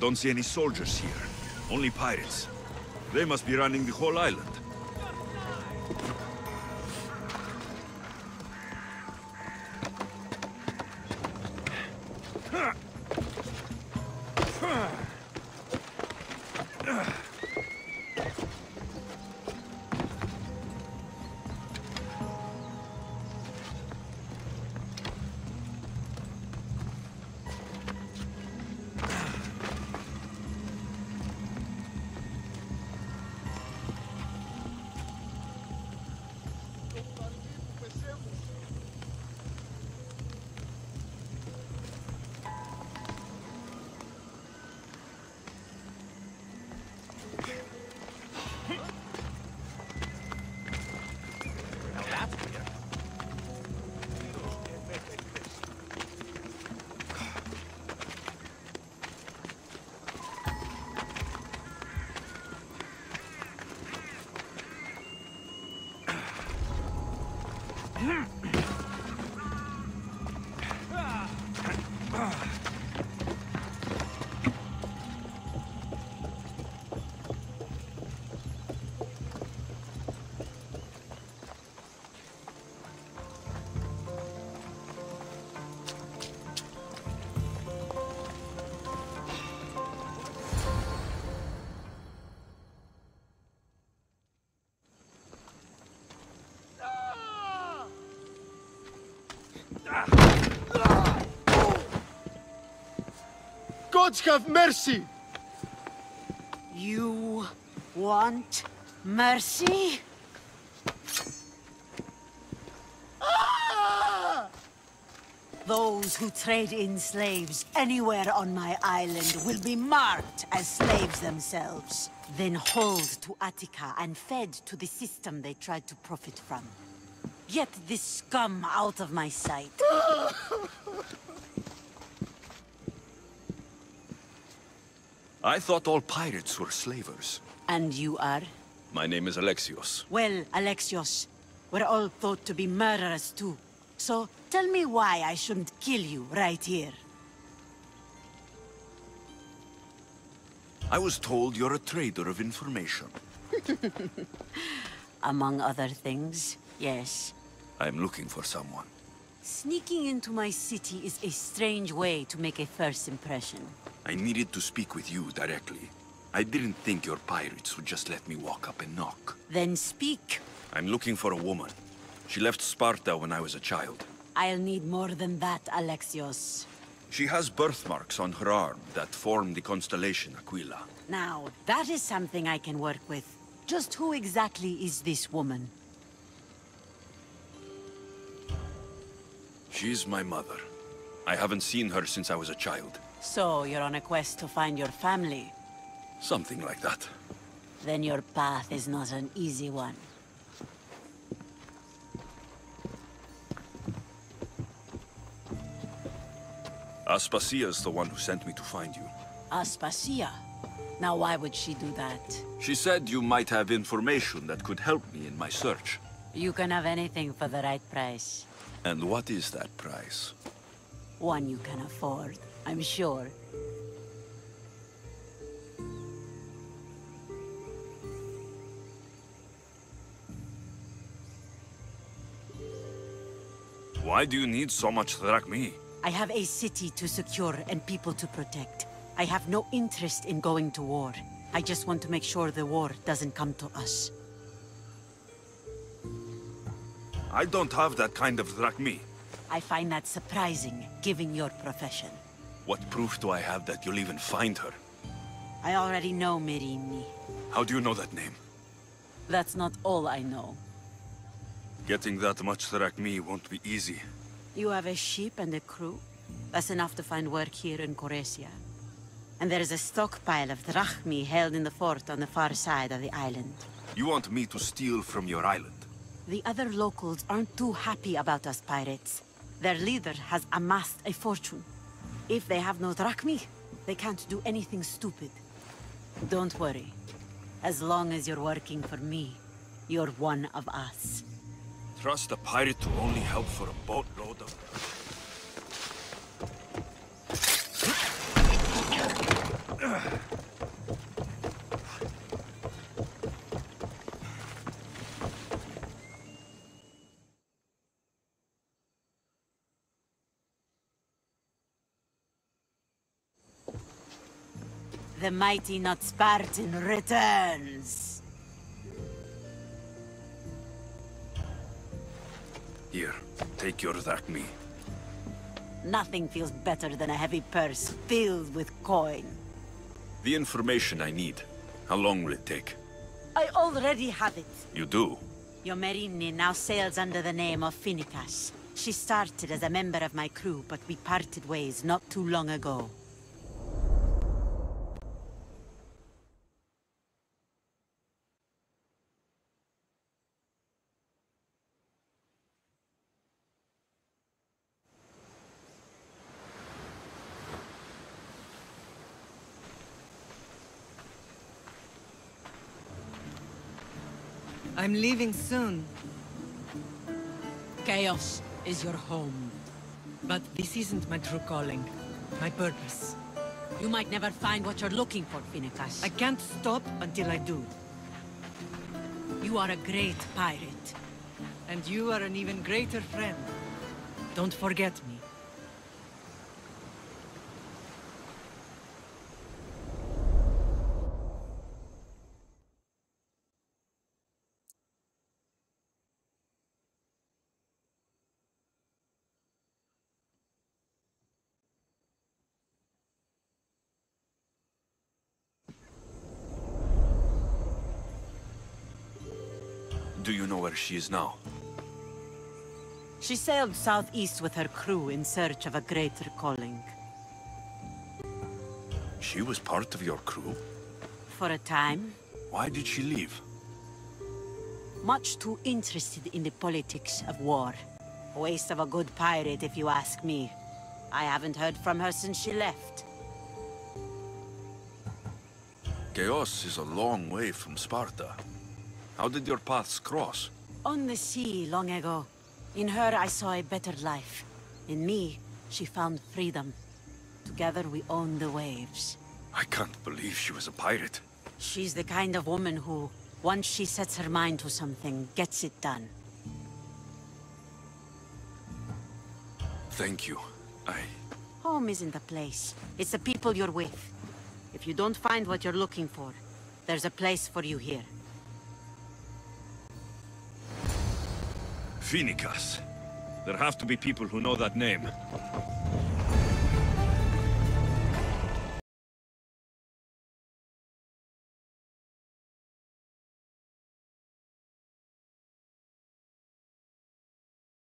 don't see any soldiers here. Only pirates. They must be running the whole island. Gods have mercy! You want mercy? Ah! Those who trade in slaves anywhere on my island will be marked as slaves themselves, then hauled to Attica and fed to the system they tried to profit from. Get this scum out of my sight. I thought all pirates were slavers. And you are? My name is Alexios. Well, Alexios, we're all thought to be murderers too. So tell me why I shouldn't kill you right here. I was told you're a trader of information. Among other things, yes. I'm looking for someone. Sneaking into my city is a strange way to make a first impression. I needed to speak with you directly. I didn't think your pirates would just let me walk up and knock. Then speak. I'm looking for a woman. She left Sparta when I was a child. I'll need more than that, Alexios. She has birthmarks on her arm that form the constellation Aquila. Now, that is something I can work with. Just who exactly is this woman? She's my mother. I haven't seen her since I was a child. So, you're on a quest to find your family? Something like that. Then your path is not an easy one. Aspasia is the one who sent me to find you. Aspasia? Now why would she do that? She said you might have information that could help me in my search. You can have anything for the right price. And what is that price? One you can afford, I'm sure. Why do you need so much drachma? I have a city to secure and people to protect. I have no interest in going to war. I just want to make sure the war doesn't come to us. I don't have that kind of drachma. I find that surprising, given your profession. What proof do I have that you'll even find her? I already know Merini. How do you know that name? That's not all I know. Getting that much drachma won't be easy. You have a ship and a crew. That's enough to find work here in Koresia. And there is a stockpile of drachma held in the fort on the far side of the island. You want me to steal from your island? The other locals aren't too happy about us pirates. Their leader has amassed a fortune. If they have no drachmi, they can't do anything stupid. Don't worry. As long as you're working for me, you're one of us. Trust a pirate to only help for a boatload of... The mighty not Spartan returns. Here, take your drachma. Nothing feels better than a heavy purse filled with coin. The information I need. How long will it take? I already have it. You do? Your Merini now sails under the name of Phoinikas. She started as a member of my crew, but we parted ways not too long ago. I'm leaving soon. Chios is your home. But this isn't my true calling, my purpose. You might never find what you're looking for, Phoinikas. I can't stop until I do. You are a great pirate. And you are an even greater friend. Don't forget me. Do you know where she is now? She sailed southeast with her crew in search of a greater calling. She was part of your crew? For a time. Why did she leave? Much too interested in the politics of war. Waste of a good pirate, if you ask me. I haven't heard from her since she left. Chios is a long way from Sparta. How did your paths cross? On the sea, long ago. In her, I saw a better life. In me, she found freedom. Together, we owned the waves. I can't believe she was a pirate. She's the kind of woman who, once she sets her mind to something, gets it done. Thank you. Home isn't a place. It's the people you're with. If you don't find what you're looking for, there's a place for you here. Phoinikas. There have to be people who know that name.